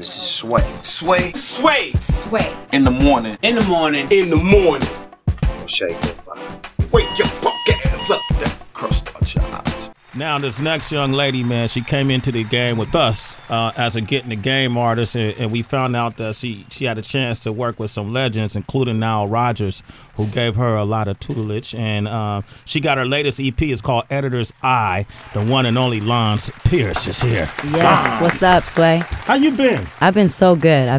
This is Sway. Sway. Sway. Sway. In the morning. In the morning. In the morning. Shake your body. Wake your fuck ass up. That crust on your eyes. Now this next young lady, man, she came into the game with us as a get in the game artist, and we found out that she had a chance to work with some legends, including Nile Rodgers, who gave her a lot of tutelage. And she got her latest EP. It's called Editor's Eye. The one and only Lanz Pierce is here. Yes, Lanz. What's up, Sway? How you been? I've been so good. I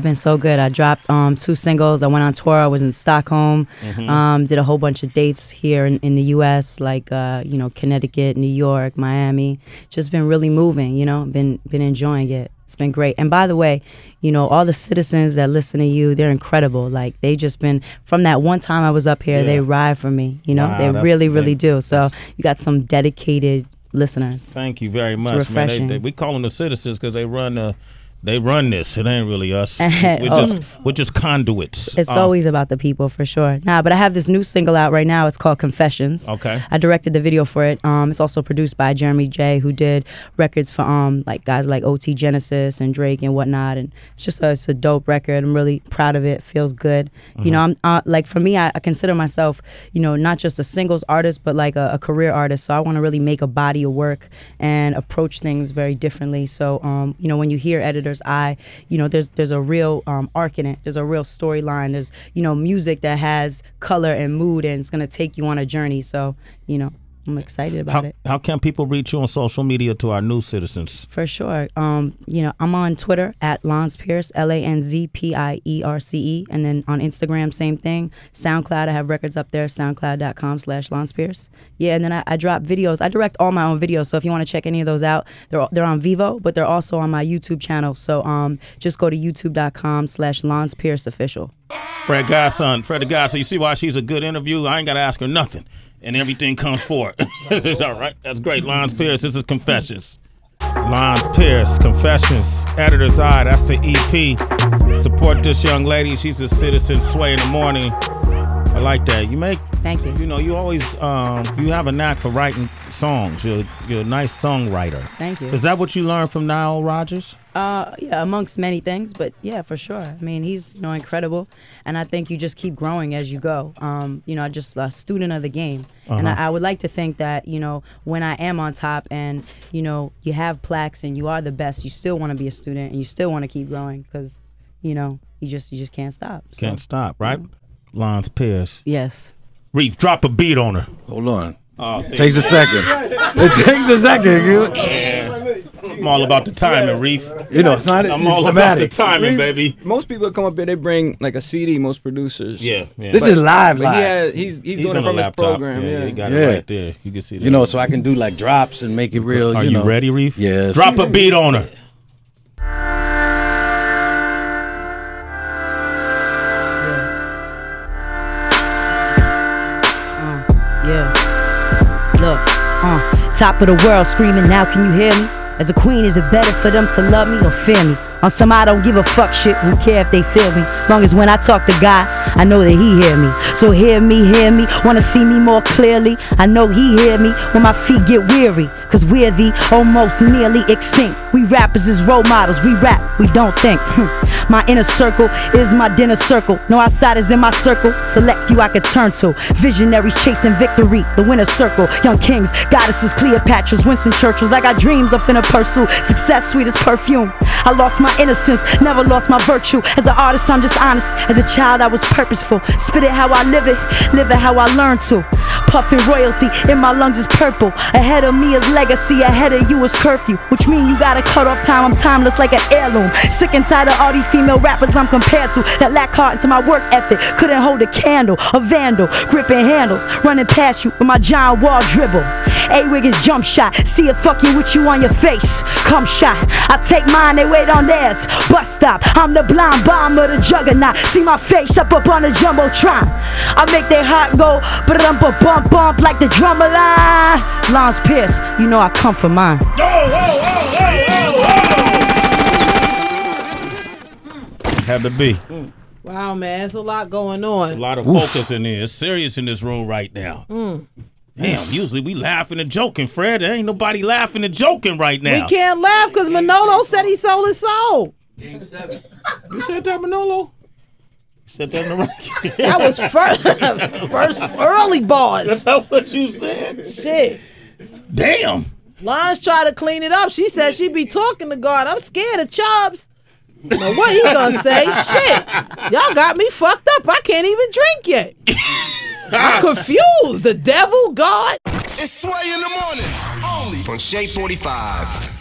dropped 2 singles. I went on tour. I was in Stockholm. Did a whole bunch of dates here in the U.S., like you know, Connecticut, New York, Miami. Just been really moving, you know, been enjoying it. It's been great. And by the way, you know, all the citizens that listen to you, they're incredible. Like, they just been, from that one time I was up here, they ride for me, you know. They really, really do. So you got some dedicated listeners. Thank you very much. It's refreshing. Man, we call them the citizens because they run the they run this. It ain't really us. We're just conduits. It's always about the people, for sure. Nah, but I have this new single out right now. It's called Confessions. Okay. I directed the video for it. It's also produced by Jeremy Jay, who did records for like guys like OT Genesis and Drake and whatnot. And it's just it's a dope record. I'm really proud of it. Feels good. You know, I'm like, for me, I consider myself, you know, not just a singles artist, but like a career artist. So I want to really make a body of work and approach things very differently. So you know, when you hear Editor Eye, you know, there's a real arc in it. There's a real storyline. There's, you know, music that has color and mood, and it's gonna take you on a journey. So, you know, I'm excited about it. How can people reach you on social media to our new citizens? For sure. You know, I'm on Twitter at Lanz Pierce, LanzPierce, and then on Instagram, same thing. SoundCloud, I have records up there, soundcloud.com/LanzPierce. Yeah, and then I drop videos. I direct all my own videos, so if you want to check any of those out, they're on Vivo, but they're also on my YouTube channel. So just go to youtube.com/LanzPierceOfficial. Fred Godson, Fred Godson. You see why she's a good interview? I ain't got to ask her nothing. And everything comes forward. All right, that's great. Lanz Pierce, this is Confessions. Lanz Pierce, Confessions, Editor's Eye, that's the EP. Support this young lady. She's a citizen. Sway in the morning. I like that. You make, thank you. You know, you always, you have a knack for writing songs. You're a nice songwriter. Thank you. Is that what you learned from Nile Rodgers? Yeah, amongst many things, but yeah, for sure. I mean, he's, you know, incredible, and I think you just keep growing as you go. You know, just a student of the game, and I would like to think that, you know, when I am on top, and you know, you have plaques and you are the best, you still want to be a student and you still want to keep growing, because, you know, you just can't stop. So. Can't stop, right? You know? Lanz Pierce. Yes. Reef, drop a beat on her. Hold on. Oh, takes a second. It takes a second, dude. Yeah. I'm all about the timing, Reef. You know, it's not. I'm all about the timing, baby. Most people come up here, they bring like a CD. Most producers. Yeah. This is live. He's doing it from his program. Yeah, he got it right there. You can see that. You know, so I can do like drops and make it real. Are you ready, Reef? Yes. Drop a beat on her. Top of the world screaming, now can you hear me? As a queen, is it better for them to love me or fear me? On some I don't give a fuck shit, who care if they feel me? Long as when I talk to God, I know that he hear me. So hear me, wanna see me more clearly? I know he hear me when my feet get weary, cause we're the almost nearly extinct. We rappers is role models, we rap, we don't think. My inner circle is my dinner circle. No outsiders in my circle, select few I could turn to. Visionaries chasing victory, the winner's circle. Young kings, goddesses, Cleopatras, Winston Churchills. I got dreams, I'm finna pursue success, sweet as perfume. I lost my innocence, never lost my virtue. As an artist, I'm just honest. As a child, I was purposeful. Spit it how I live it how I learn to. Puffing royalty in my lungs is purple. Ahead of me is legacy, ahead of you is curfew, which mean you gotta cut off time. I'm timeless like an heirloom. Sick and tired of all these female rappers I'm compared to, that lack heart into my work ethic. Couldn't hold a candle, a vandal, gripping handles, running past you with my John Wall dribble. A-Wiggins jump shot, see it fucking with you on your face. Come shot, I take mine, they wait on theirs. Bus stop, I'm the blind bomb of the juggernaut. See my face up on the jumbotron. I make their heart go ba-dum-ba-bump-bump like the drummer line. Lanz Pierce, you know I come for mine. Have to be. Wow, man, it's a lot going on. There's a lot of focus in there. It's serious in this room right now. Damn, usually we laughing and joking, Fred. There ain't nobody laughing and joking right now. We can't laugh because Manolo said he sold his soul. Game 7. You said that, Manolo? Said that in the right. That was first early bars. That's not what you said. Shit. Damn. Lanz tried to clean it up. She said she be talking to God. I'm scared of Chubbs. Now what he gonna say? Shit. Y'all got me fucked up. I can't even drink yet. I'm confused. The devil, God. It's Sway in the Morning. Only on Shea 45.